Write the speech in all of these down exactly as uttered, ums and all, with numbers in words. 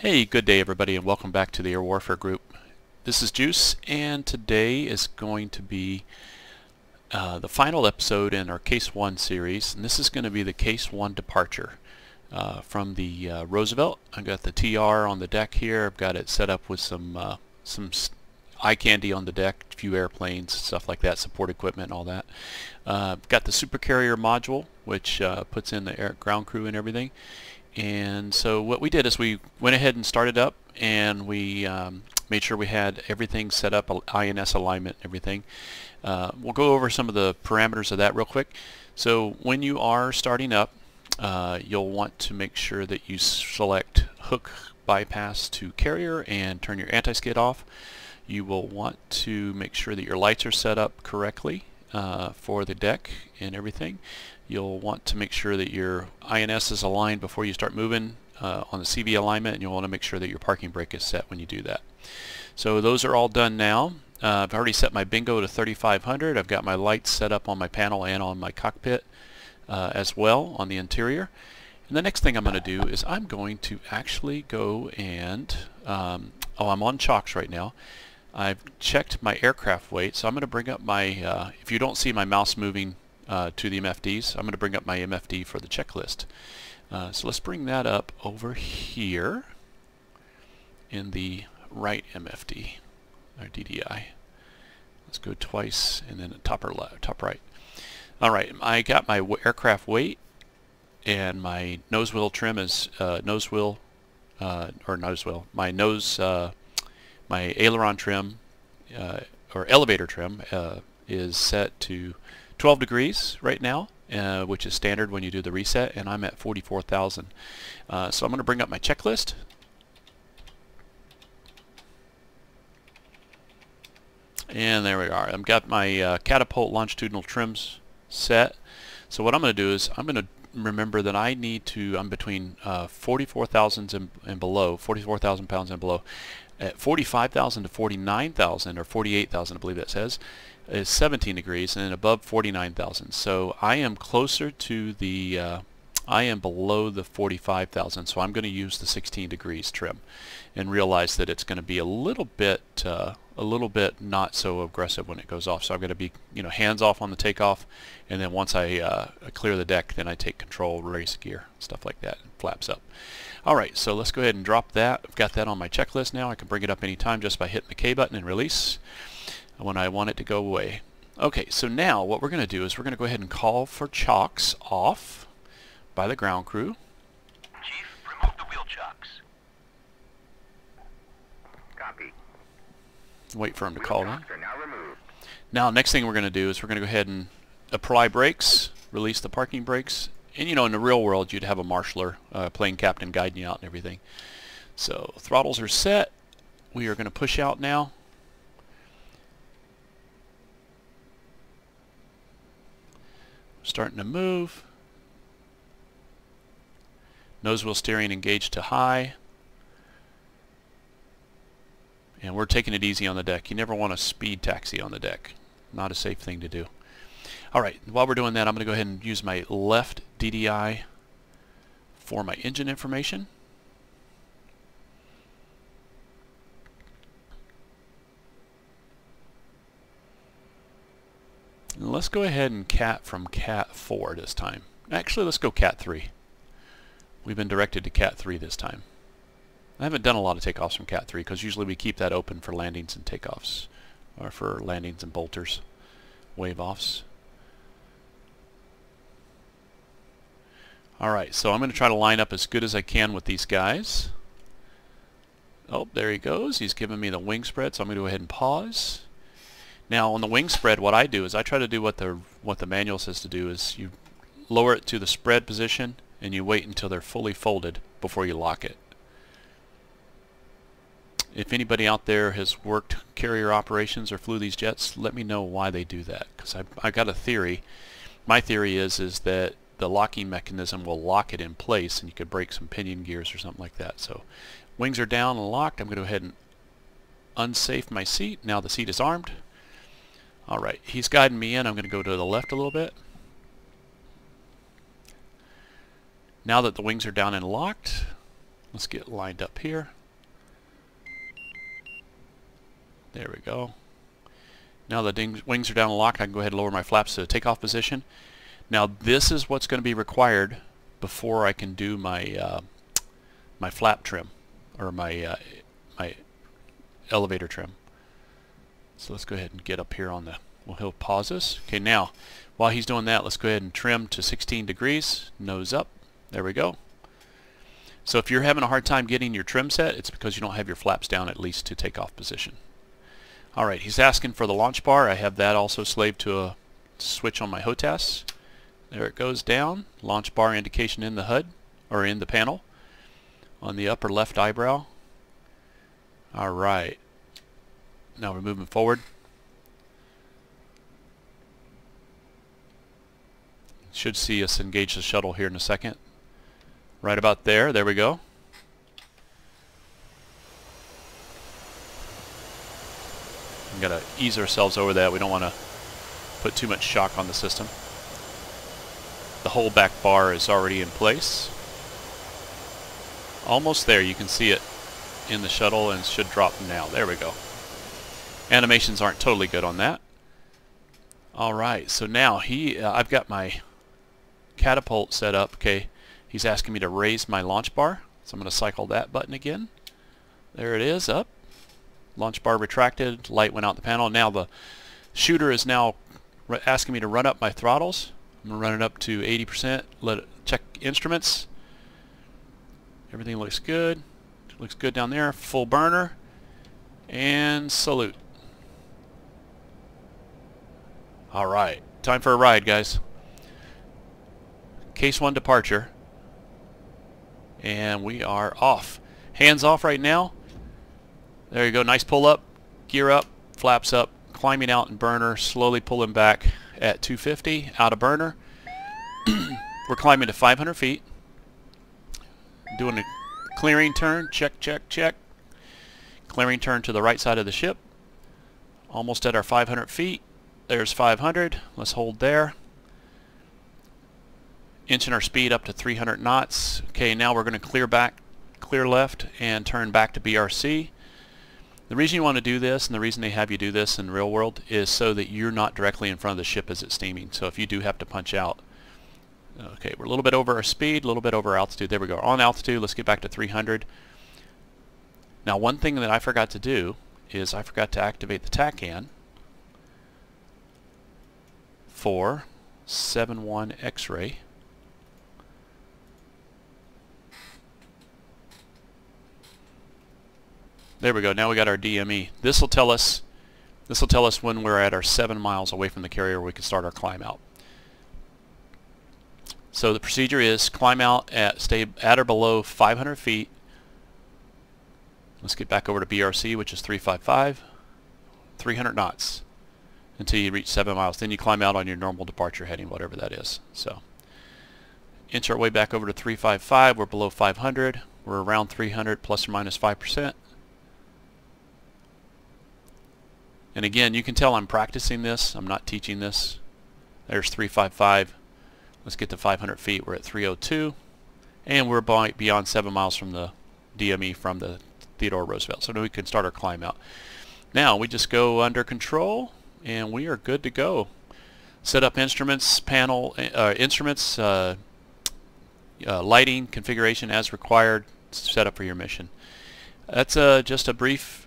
Hey, good day everybody, and welcome back to the Air Warfare Group. This is Juice, and today is going to be uh, the final episode in our Case one series, and this is going to be the Case one departure uh, from the uh, Roosevelt. I've got the T R on the deck here. I've got it set up with some uh, some eye candy on the deck, a few airplanes, stuff like that, support equipment, all that. Uh, got the supercarrier module, which uh, puts in the air ground crew and everything. And so what we did is we went ahead and started up, and we um, made sure we had everything set up, I N S alignment, everything. Uh, we'll go over some of the parameters of that real quick. So when you are starting up, uh, you'll want to make sure that you select hook bypass to carrier and turn your anti-skid off. You will want to make sure that your lights are set up correctly uh, for the deck and everything. You'll want to make sure that your I N S is aligned before you start moving uh, on the C V alignment, and you'll want to make sure that your parking brake is set when you do that. So those are all done now. Uh, I've already set my bingo to thirty-five hundred. I've got my lights set up on my panel and on my cockpit uh, as well on the interior. And the next thing I'm going to do is I'm going to actually go and, um, oh, I'm on chocks right now. I've checked my aircraft weight, so I'm going to bring up my, uh, if you don't see my mouse moving Uh, to the M F Ds. I'm going to bring up my M F D for the checklist. Uh, so let's bring that up over here in the right M F D, or D D I. Let's go twice, and then the top, or left, top right. All right, I got my aircraft weight, and my nose wheel trim is uh, nose wheel, uh, or nose wheel. My nose, uh, my aileron trim, uh, or elevator trim, uh, is set to twelve degrees right now, uh, which is standard when you do the reset, and I'm at forty-four thousand. Uh, so I'm going to bring up my checklist. And there we are. I've got my uh, catapult longitudinal trims set. So what I'm going to do is I'm going to remember that I need to, I'm between uh, forty-four thousand and, and below, forty-four thousand pounds and below. At forty-five thousand to forty-nine thousand, or forty-eight thousand, I believe that says, is seventeen degrees, and above forty-nine thousand. So I am closer to the, uh, I am below the forty-five thousand, so I'm going to use the sixteen degrees trim, and realize that it's going to be a little bit, uh, a little bit not so aggressive when it goes off. So I'm going to be, you know, hands off on the takeoff, and then once I uh, clear the deck, then I take control, race gear, stuff like that, and flaps up. All right, so let's go ahead and drop that. I've got that on my checklist now. I can bring it up anytime just by hitting the K button and release when I want it to go away. Okay, so now what we're going to do is we're going to go ahead and call for chocks off by the ground crew. Chief, remove the wheel chocks. Copy. Wait for him to call them. Now, next thing we're going to do is we're going to go ahead and apply brakes, release the parking brakes, and you know, in the real world, you'd have a marshaller, uh, plane captain guiding you out and everything. So throttles are set. We are going to push out now. Starting to move. Nose wheel steering engaged to high. And we're taking it easy on the deck. You never want a speed taxi on the deck. Not a safe thing to do. Alright, while we're doing that, I'm going to go ahead and use my left D D I for my engine information. And let's go ahead and cat from cat four this time. Actually, let's go cat three. We've been directed to cat three this time. I haven't done a lot of takeoffs from cat three because usually we keep that open for landings and takeoffs, or for landings and bolters, wave-offs. Alright, so I'm going to try to line up as good as I can with these guys. Oh, there he goes. He's giving me the wing spread, so I'm going to go ahead and pause. Now, on the wing spread, what I do is I try to do what the what the manual says to do, is you lower it to the spread position, and you wait until they're fully folded before you lock it. If anybody out there has worked carrier operations or flew these jets, let me know why they do that, because I've, I've got a theory. My theory is is that the locking mechanism will lock it in place, and you could break some pinion gears or something like that. So wings are down and locked. I'm going to go ahead and unsafe my seat. Now the seat is armed. All right, he's guiding me in. I'm going to go to the left a little bit. Now that the wings are down and locked, Let's get lined up here. There we go. Now the wings are down and locked, I can go ahead and lower my flaps to the takeoff position. Now this is what's going to be required before I can do my uh, my flap trim, or my uh, my elevator trim. So let's go ahead and get up here on the, well, he'll pause us. Okay, now while he's doing that, let's go ahead and trim to sixteen degrees, nose up. There we go. So if you're having a hard time getting your trim set, it's because you don't have your flaps down at least to takeoff position. Alright, he's asking for the launch bar. I have that also slaved to a switch on my HOTAS. There it goes down. Launch bar indication in the H U D, or in the panel, on the upper left eyebrow. Alright, now we're moving forward. Should see us engage the shuttle here in a second. Right about there, there we go. We've got to ease ourselves over that. We don't want to put too much shock on the system. The whole back bar is already in place. Almost there, you can see it in the shuttle and should drop now. There we go. Animations aren't totally good on that. Alright, so now he, uh, I've got my catapult set up. Okay, he's asking me to raise my launch bar. So I'm going to cycle that button again. There it is, up. Launch bar retracted, light went out the panel. Now the shooter is now asking me to run up my throttles. I'm going to run it up to eighty percent, let it check instruments. Everything looks good. Looks good down there. Full burner. And salute. Alright, time for a ride, guys. Case one departure. And we are off. Hands off right now. There you go, nice pull up, gear up, flaps up, climbing out in burner, slowly pulling back at two fifty, out of burner. We're climbing to five hundred feet. Doing a clearing turn, check, check, check. Clearing turn to the right side of the ship. Almost at our five hundred feet. There's five hundred, let's hold there. Inching our speed up to three hundred knots. Okay, now we're gonna clear back, clear left, and turn back to B R C. The reason you want to do this, and the reason they have you do this in the real world, is so that you're not directly in front of the ship as it's steaming. So if you do have to punch out. Okay, we're a little bit over our speed, a little bit over altitude. There we go. On altitude, let's get back to three hundred. Now one thing that I forgot to do is I forgot to activate the TACAN for seven one X-ray. There we go, now we got our D M E. This will tell us this will tell us when we're at our seven miles away from the carrier, we can start our climb out. So the procedure is climb out at stay at or below five hundred feet. Let's get back over to B R C, which is three fifty-five, three hundred knots until you reach seven miles. Then you climb out on your normal departure heading, whatever that is. So inch our way back over to three fifty-five, we're below five hundred, we're around three hundred plus or minus five percent. And again, you can tell I'm practicing this. I'm not teaching this. There's three fifty-five. Let's get to five hundred feet. We're at three oh two. And we're by, beyond seven miles from the D M E from the Theodore Roosevelt. So now we can start our climb out. Now we just go under control and we are good to go. Set up instruments, panel, uh, instruments, uh, uh, lighting, configuration as required. Set up for your mission. That's uh, just a brief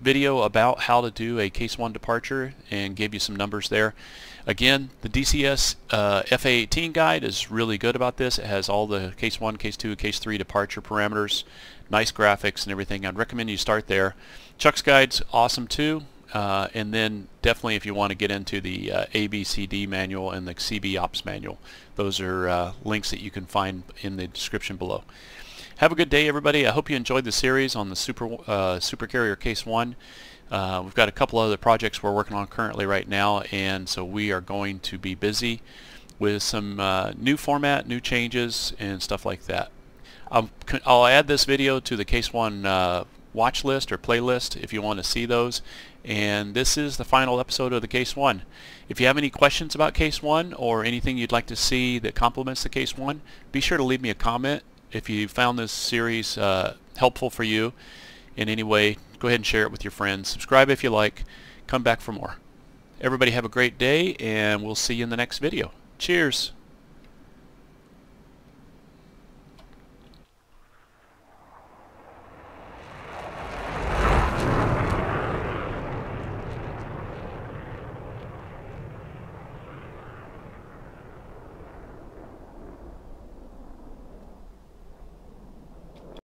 video about how to do a case one departure and give you some numbers there. Again, the D C S uh, F A eighteen guide is really good about this. It has all the case one, case two, case three departure parameters, nice graphics and everything. I'd recommend you start there. Chuck's guide's awesome too, uh, and then definitely if you want to get into the uh, A B C D manual and the C B O P S manual, those are uh, links that you can find in the description below. Have a good day, everybody. I hope you enjoyed the series on the Super uh, Super Carrier Case One. Uh, we've got a couple other projects we're working on currently right now, and so we are going to be busy with some uh, new format, new changes, and stuff like that. I'll, I'll add this video to the Case One uh, watch list or playlist if you want to see those. And this is the final episode of the Case One. If you have any questions about Case One or anything you'd like to see that complements the Case One, be sure to leave me a comment if you found this series uh, helpful for you in any way, go ahead and share it with your friends. Subscribe if you like. Come back for more. Everybody have a great day, and we'll see you in the next video. Cheers!